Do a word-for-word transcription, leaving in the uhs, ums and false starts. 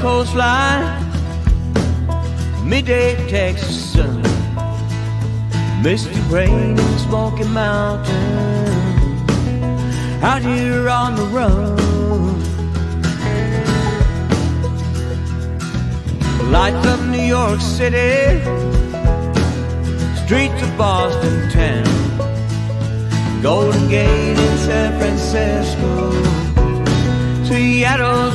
coastline, midday Texas sun, misty rain in Smoky Mountain, out here on the run. Lights of New York City, streets of Boston town, Golden Gate in San Francisco, Seattle's